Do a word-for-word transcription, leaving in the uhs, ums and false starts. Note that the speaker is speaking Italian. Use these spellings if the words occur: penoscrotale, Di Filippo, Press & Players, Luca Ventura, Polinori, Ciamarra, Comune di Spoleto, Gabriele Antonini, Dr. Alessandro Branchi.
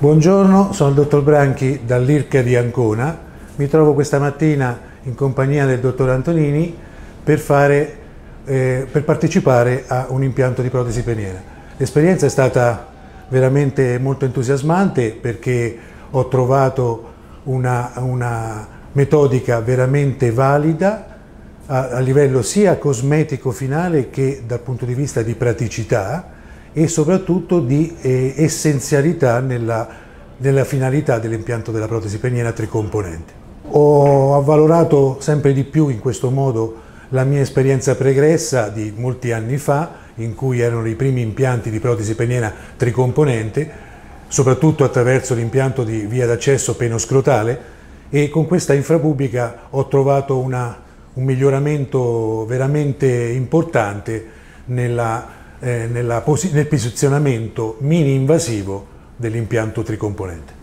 Buongiorno, sono il dottor Branchi dall'I R C A di Ancona. Mi trovo questa mattina in compagnia del dottor Antonini per, fare, eh, per partecipare a un impianto di protesi peniena. L'esperienza è stata veramente molto entusiasmante perché ho trovato una, una metodica veramente valida a, a livello sia cosmetico finale che dal punto di vista di praticità e soprattutto di eh, essenzialità nella, nella finalità dell'impianto della protesi peniena tricomponente. Ho avvalorato sempre di più in questo modo la mia esperienza pregressa di molti anni fa, in cui erano i primi impianti di protesi peniena tricomponente, soprattutto attraverso l'impianto di via d'accesso penoscrotale, e con questa infrapubblica ho trovato una, un miglioramento veramente importante nella Eh, nella posi- nel posizionamento mini-invasivo dell'impianto tricomponente.